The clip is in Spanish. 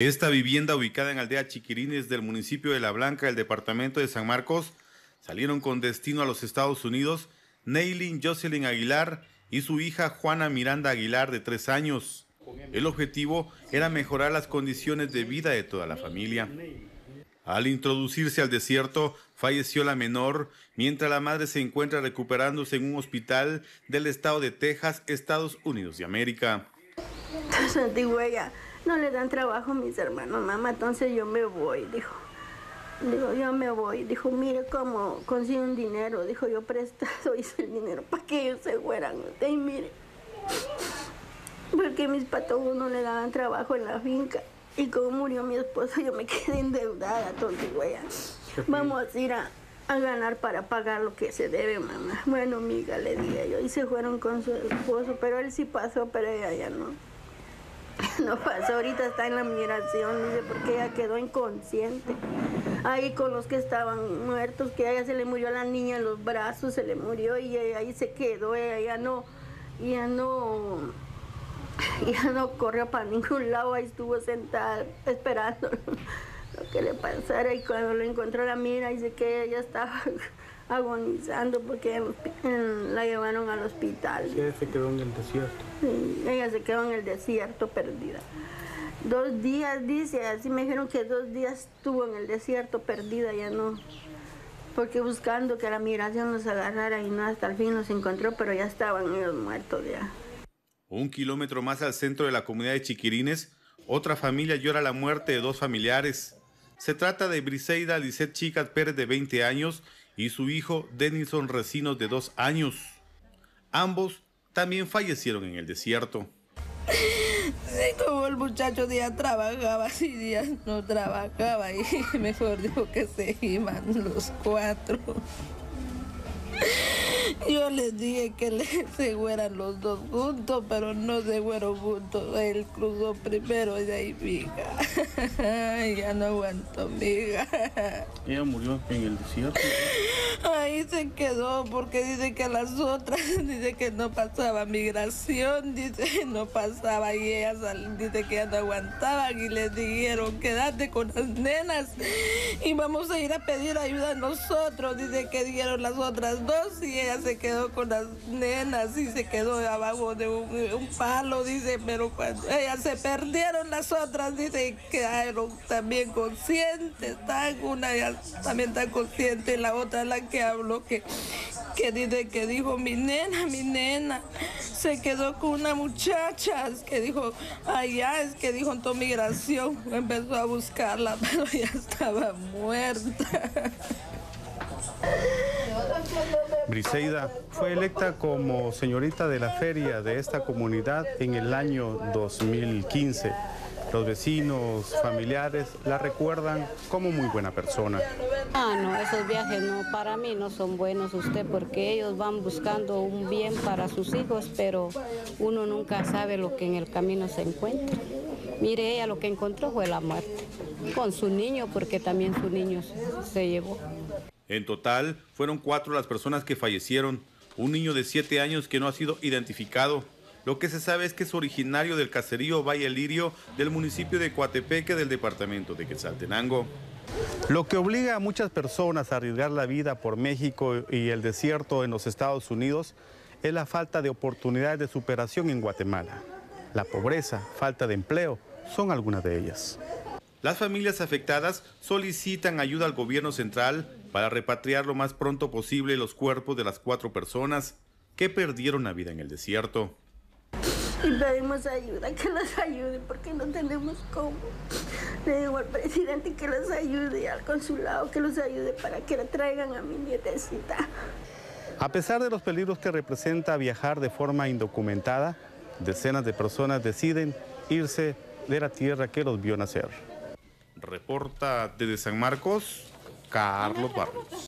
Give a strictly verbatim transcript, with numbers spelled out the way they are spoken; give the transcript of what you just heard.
Esta vivienda, ubicada en Aldea Chiquirines del municipio de La Blanca, del departamento de San Marcos, salieron con destino a los Estados Unidos Neylin Jocelyn Aguilar y su hija Juana Miranda Aguilar, de tres años. El objetivo era mejorar las condiciones de vida de toda la familia. Al introducirse al desierto, falleció la menor, mientras la madre se encuentra recuperándose en un hospital del estado de Texas, Estados Unidos de América. Digo, ella, no le dan trabajo a mis hermanos, mamá, entonces yo me voy, dijo. Digo, yo me voy, dijo, mire cómo consigo un dinero, dijo, yo prestado hice el dinero para que ellos se fueran, y mire, porque mis patojos no le daban trabajo en la finca, y como murió mi esposo, yo me quedé endeudada, entonces, digo, ella, vamos a ir a, a ganar para pagar lo que se debe, mamá. Bueno, amiga, le dije yo, y se fueron con su esposo, pero él sí pasó, pero ella ya no. No pasó, ahorita está en la migración, dice, porque ella quedó inconsciente. Ahí con los que estaban muertos, que a ella se le murió la niña en los brazos, se le murió y ella ahí se quedó, ella ya no, ya no, ya no corrió para ningún lado, ahí estuvo sentada esperando lo que le pasara y cuando lo encontró la migra, dice que ella estaba agonizando porque la llevaron al hospital. Sí, ella se quedó en el desierto. Sí, ella se quedó en el desierto perdida. Dos días, dice, así me dijeron que dos días estuvo en el desierto perdida, ya no. Porque buscando que la migración los agarrara y nada, hasta el fin los encontró, pero ya estaban ellos muertos ya. Un kilómetro más al centro de la comunidad de Chiquirines, otra familia llora la muerte de dos familiares. Se trata de Briseida Lizeth Chicas Pérez, de veinte años, y su hijo Denison Recinos, de dos años. Ambos también fallecieron en el desierto. Sí, como el muchacho día trabajaba, sí, días no trabajaba, y mejor dijo que se iban los cuatro. Yo les dije que se fueran los dos juntos, pero no se fueron juntos. Él cruzó primero y de ahí, mija. Ya no aguantó, mija. Ella murió en el desierto. Ahí se quedó porque dice que las otras, dice que no pasaba migración, dice que no pasaba y ellas dice que ya no aguantaban y les dijeron, quédate con las nenas y vamos a ir a pedir ayuda a nosotros, dice que dijeron las otras dos y ellas se quedó con las nenas y se quedó abajo de un, un palo, dice, pero cuando ellas se perdieron las otras, dice, quedaron también conscientes, tan, una ya, también tan consciente, la otra la que habló, que, que dice que dijo, mi nena, mi nena, se quedó con una muchacha, que dijo, allá, es que dijo en tu migración, empezó a buscarla, pero ya estaba muerta. Briseida fue electa como señorita de la feria de esta comunidad en el año dos mil quince. Los vecinos, familiares, la recuerdan como muy buena persona. Ah, no, esos viajes no, para mí no son buenos usted, porque ellos van buscando un bien para sus hijos, pero uno nunca sabe lo que en el camino se encuentra. Mire, ella lo que encontró fue la muerte, con su niño, porque también su niño se llevó. En total, fueron cuatro las personas que fallecieron, un niño de siete años que no ha sido identificado. Lo que se sabe es que es originario del caserío Valle Lirio del municipio de Coatepeque del departamento de Quetzaltenango. Lo que obliga a muchas personas a arriesgar la vida por México y el desierto en los Estados Unidos es la falta de oportunidades de superación en Guatemala. La pobreza, falta de empleo, son algunas de ellas. Las familias afectadas solicitan ayuda al gobierno central para repatriar lo más pronto posible los cuerpos de las cuatro personas que perdieron la vida en el desierto. Y pedimos ayuda, que nos ayude, porque no tenemos cómo. Le digo al presidente que los ayude, al consulado que los ayude para que la traigan a mi nietecita. A pesar de los peligros que representa viajar de forma indocumentada, decenas de personas deciden irse de la tierra que los vio nacer. Reporta desde San Marcos, Carlos Barros.